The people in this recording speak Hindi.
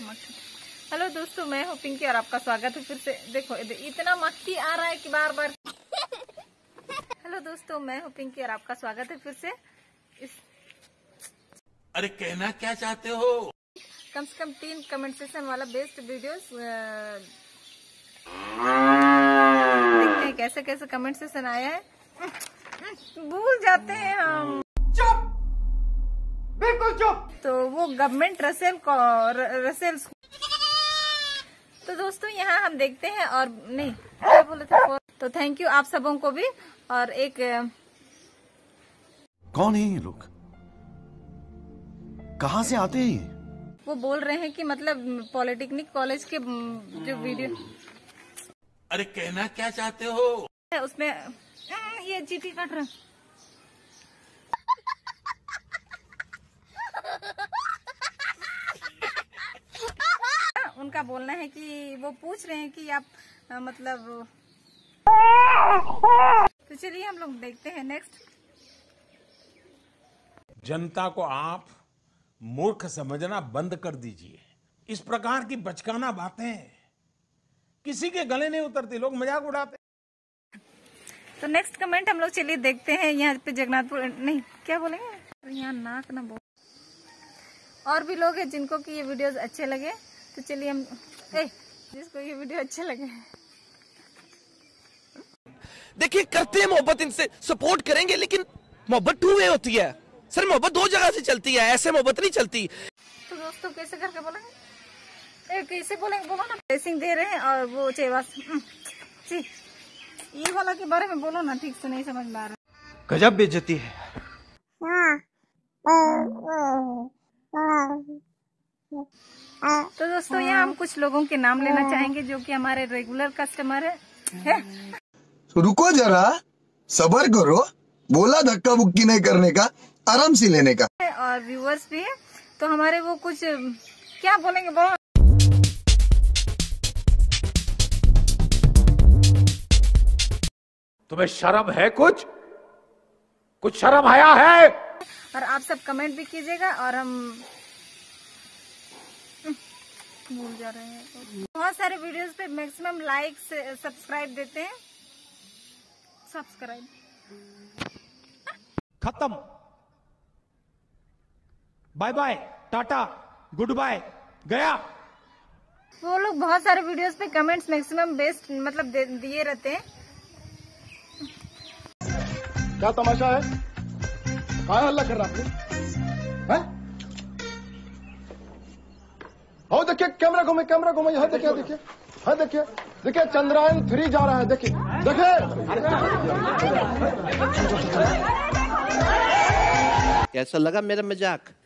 हेलो दोस्तों, मैं हूँ पिंकी और आपका स्वागत है फिर से। देखो इतना मक्खी आ रहा है कि बार बार। हेलो दोस्तों, मैं हूँ पिंकी और आपका स्वागत है फिर से। अरे कहना क्या चाहते हो? कम से कम 3 कमेंट सेशन वाला बेस्ट वीडियोस देखते हैं कैसे कैसे कमेंट सेशन आया है। भूल जाते हैं हम। चुप, बिल्कुल चुप। तो वो गवर्नमेंट रसेल। तो दोस्तों यहाँ हम देखते हैं और नहीं क्या बोले थे। तो थैंक यू आप सबों को भी। और एक कौन है ये लोग, कहाँ से आते हैं? वो बोल रहे हैं कि मतलब पॉलिटेक्निक कॉलेज के जो वीडियो। अरे कहना क्या चाहते हो? उसमें ये चीटी कट रहा। उनका बोलना है कि वो पूछ रहे हैं कि आप मतलब। तो चलिए हम लोग देखते हैं नेक्स्ट। जनता को आप मूर्ख समझना बंद कर दीजिए। इस प्रकार की बचकाना बातें किसी के गले नहीं उतरती, लोग मजाक उड़ाते। तो नेक्स्ट कमेंट हम लोग चलिए देखते हैं। यहाँ पे जगन्नाथपुर नहीं क्या बोलेंगे, यहाँ नाक ना बोल। और भी लोग हैं जिनको कि ये वीडियोस अच्छे लगे। तो चलिए हम जिसको ये वीडियो अच्छे लगे देखिए करते हैं मोहब्बत, इनसे सपोर्ट करेंगे। लेकिन मोहब्बत 2 वे होती है सर, मोहब्बत 2 जगह से चलती है, ऐसे मोहब्बत नहीं चलती। तो दोस्तों कैसे करके बोलेंगे, कैसे बोलेंगे बोलो ना। ड्रेसिंग दे रहे हैं और वो ये वाला के बारे में बोलो ना, ठीक से नहीं समझ पा रहा। गजब बेइज्जती है। तो दोस्तों यहाँ हम कुछ लोगों के नाम लेना चाहेंगे जो कि हमारे रेगुलर कस्टमर है। तो रुको जरा, सब्र करो, बोला धक्का बुक्की नहीं करने का, आराम से लेने का। और व्यूअर्स भी है तो हमारे वो कुछ क्या बोलेंगे बोलो। तुम्हें शर्म है, कुछ शर्म आया है? और आप सब कमेंट भी कीजिएगा। और हम भूल जा रहे हैं बहुत सारे वीडियोस पे मैक्सिमम लाइक सब्सक्राइब देते हैं। सब्सक्राइब खत्म, bye bye tata good bye गया। वो लोग बहुत सारे वीडियोस पे कमेंट्स मैक्सिमम बेस्ट मतलब दिए रहते हैं। क्या तमाशा है, क्या हल्ला कर रहा है? हो देखिए कैमरा घूमे, कैमरा घूमे। हाँ देखिए, देखिए, हाँ देखिए, देखिए चंद्रयान 3 जा रहा है। देखिए देखिए कैसा लगा मेरा मजाक।